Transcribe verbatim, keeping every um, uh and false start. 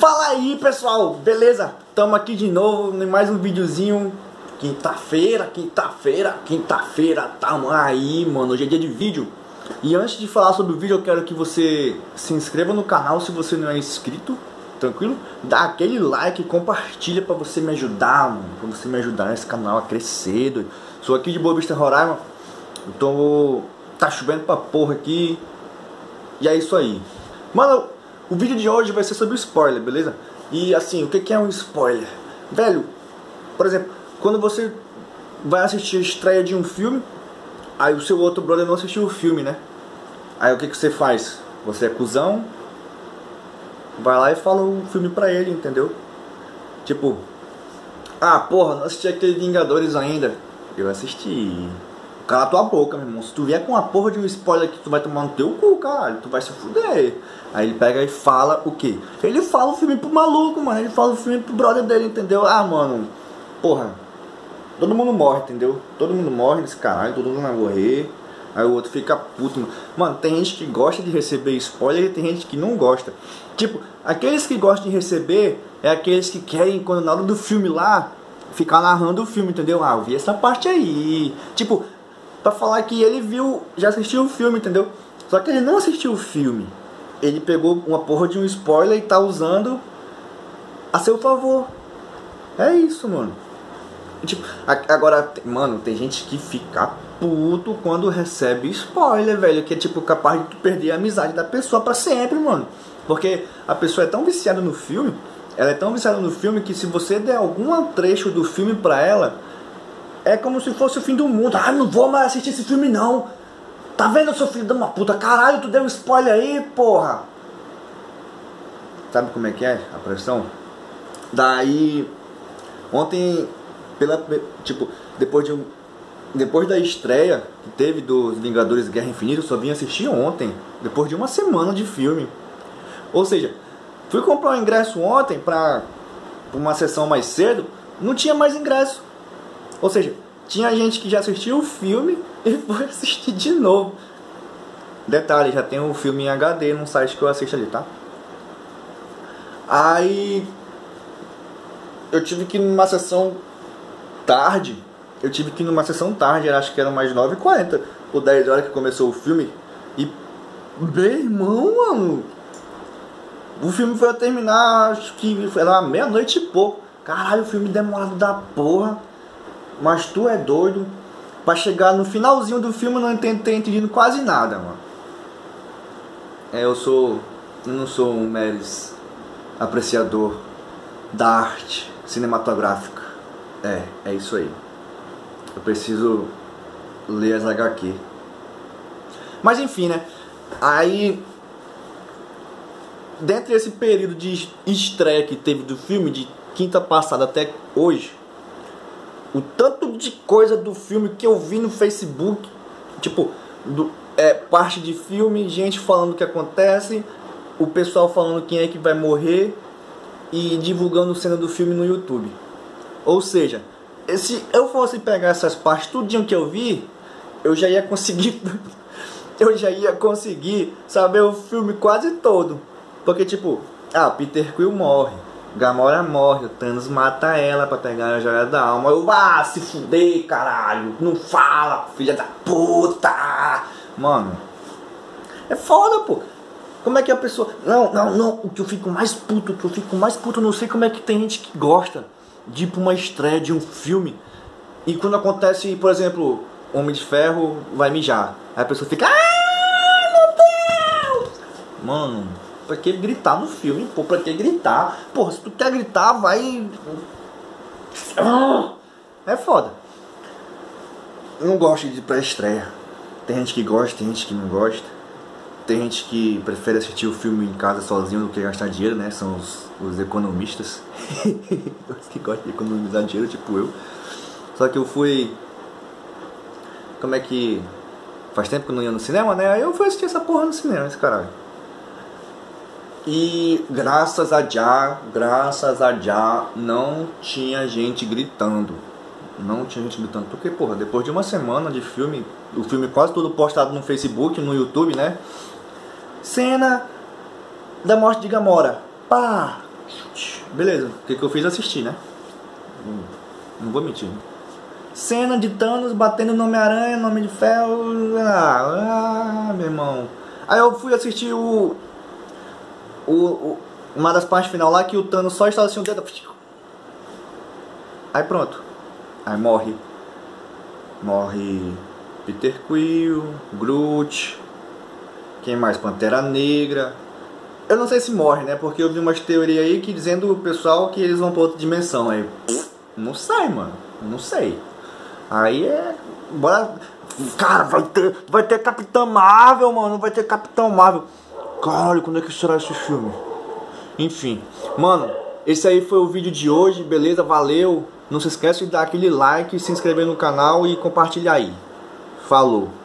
Fala aí, pessoal, beleza? Tamo aqui de novo em mais um videozinho. Quinta-feira, quinta-feira, quinta-feira, tamo aí, mano. Hoje é dia de vídeo. E antes de falar sobre o vídeo, eu quero que você se inscreva no canal se você não é inscrito, tranquilo? Dá aquele like, compartilha pra você me ajudar, mano. Pra você me ajudar nesse canal a crescer, doido. Sou aqui de Boa Vista, Roraima. Eu tô... tá chovendo pra porra aqui. E é isso aí. Mano, o vídeo de hoje vai ser sobre spoiler, beleza? E assim, o que é um spoiler? Velho, por exemplo, quando você vai assistir a estreia de um filme, aí o seu outro brother não assistiu o filme, né? Aí o que que você faz? Você é cuzão, vai lá e fala o filme pra ele, entendeu? Tipo, ah, porra, não assisti aquele Vingadores ainda. Eu assisti. Cala tua boca, meu irmão. Se tu vier com uma porra de um spoiler que tu vai tomar no teu cu, caralho. Tu vai se fuder. Aí ele pega e fala o quê? Ele fala o filme pro maluco, mano. Ele fala o filme pro brother dele, entendeu? Ah, mano, porra, todo mundo morre, entendeu? Todo mundo morre nesse caralho, todo mundo vai morrer. Aí o outro fica puto, mano. Mano, tem gente que gosta de receber spoiler e tem gente que não gosta. Tipo, aqueles que gostam de receber é aqueles que querem, quando na hora do filme lá, ficar narrando o filme, entendeu? Ah, eu vi essa parte aí. Tipo, pra falar que ele viu, já assistiu o filme, entendeu? Só que ele não assistiu o filme. Ele pegou uma porra de um spoiler e tá usando a seu favor. É isso, mano. Tipo, agora, mano, tem gente que fica puto quando recebe spoiler, velho. Que é tipo capaz de tu perder a amizade da pessoa pra sempre, mano. Porque a pessoa é tão viciada no filme, ela é tão viciada no filme que se você der algum trecho do filme pra ela, é como se fosse o fim do mundo. Ah, não vou mais assistir esse filme, não. Tá vendo, seu filho de uma puta? Caralho, tu deu um spoiler aí, porra. Sabe como é que é a pressão? Daí, ontem, pela, tipo, depois, de, depois da estreia que teve dos Vingadores Guerra Infinita, eu só vim assistir ontem, depois de uma semana de filme. Ou seja, fui comprar um ingresso ontem pra, pra uma sessão mais cedo, não tinha mais ingresso. Ou seja, tinha gente que já assistiu o filme e foi assistir de novo. Detalhe, já tem o um filme em H D num site que eu assisto ali, tá? Aí eu tive que ir numa sessão tarde. Eu tive que ir numa sessão tarde, acho que era mais nove e quarenta ou dez horas que começou o filme. E, meu irmão, mano, o filme foi a terminar, acho que foi lá meia-noite e pouco. Caralho, o filme demorado da porra. Mas tu é doido. Pra chegar no finalzinho do filme eu não entendi, entendido quase nada, mano. É, eu sou... Eu não sou um mero apreciador da arte cinematográfica. É, é isso aí. Eu preciso ler as H Q. Mas enfim, né? Aí... dentro desse período de estreia que teve do filme, de quinta passada até hoje, o tanto de coisa do filme que eu vi no Facebook, tipo, do, é, parte de filme, gente falando o que acontece, o pessoal falando quem é que vai morrer e divulgando cena do filme no YouTube. Ou seja, se eu fosse pegar essas partes, tudinho que eu vi, eu já ia conseguir, eu já ia conseguir saber o filme quase todo. Porque tipo, ah, Peter Quill morre, Gamora morre, o Thanos mata ela pra pegar a joia da alma. Eu, ah, se fudei, caralho. Não fala, filha da puta. Mano, é foda, pô. Como é que a pessoa... Não, não, não. O que eu fico mais puto, o que eu fico mais puto, eu não sei como é que tem gente que gosta de ir pra uma estreia de um filme e quando acontece, por exemplo, Homem de Ferro vai mijar. Aí a pessoa fica... Ah, meu Deus! Mano... pra que gritar no filme, pô, pra que gritar? Porra, se tu quer gritar, vai... É foda. Eu não gosto de ir pra estreia. Tem gente que gosta, tem gente que não gosta. Tem gente que prefere assistir o filme em casa sozinho do que gastar dinheiro, né? São os, os economistas. Os que gostam de economizar dinheiro, tipo eu. Só que eu fui... Como é que... Faz tempo que eu não ia no cinema, né? Aí eu fui assistir essa porra no cinema, esse caralho. E graças a já, graças a já, não tinha gente gritando. Não tinha gente gritando. Porque, porra, depois de uma semana de filme, o filme quase todo postado no Facebook, no YouTube, né? Cena da morte de Gamora. Pá! Beleza, o que, que eu fiz? Assistir, né? Hum. Não vou mentir. Cena de Thanos batendo no Homem-Aranha, no Homem de Ferro. Ah, ah, meu irmão. Aí eu fui assistir o, o, o uma das partes final lá que o Thanos só estava assim o dedo. Aí pronto. Aí morre. Morre Peter Quill, Groot. Quem mais? Pantera Negra. Eu não sei se morre, né? Porque eu vi umas teorias aí que dizendo o pessoal que eles vão pra outra dimensão. Aí não sei, mano. Não sei. Aí é... Bora... Cara, vai ter... Vai ter Capitão Marvel, mano. Vai ter Capitão Marvel. Caralho, quando é que será esse filme? Enfim. Mano, esse aí foi o vídeo de hoje. Beleza? Valeu. Não se esquece de dar aquele like, se inscrever no canal e compartilhar aí. Falou.